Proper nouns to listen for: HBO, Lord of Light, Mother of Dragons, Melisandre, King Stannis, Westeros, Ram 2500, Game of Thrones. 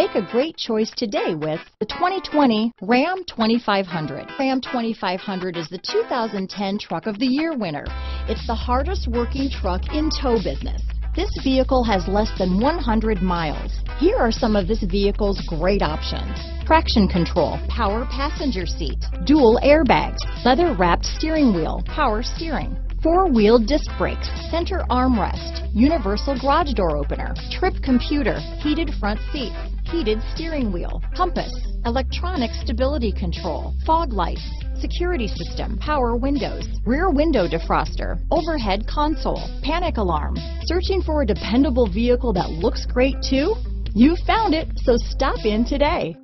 Make a great choice today with the 2020 Ram 2500. Ram 2500 is the 2010 Truck of the Year winner. It's the hardest working truck in tow business. This vehicle has less than 100 miles. Here are some of this vehicle's great options: traction control, power passenger seat, dual airbags, leather-wrapped steering wheel, power steering, four-wheel disc brakes, center armrest, universal garage door opener, trip computer, heated front seats, heated steering wheel, compass, electronic stability control, fog lights, security system, power windows, rear window defroster, overhead console, panic alarm. Searching for a dependable vehicle that looks great too? You found it, so stop in today.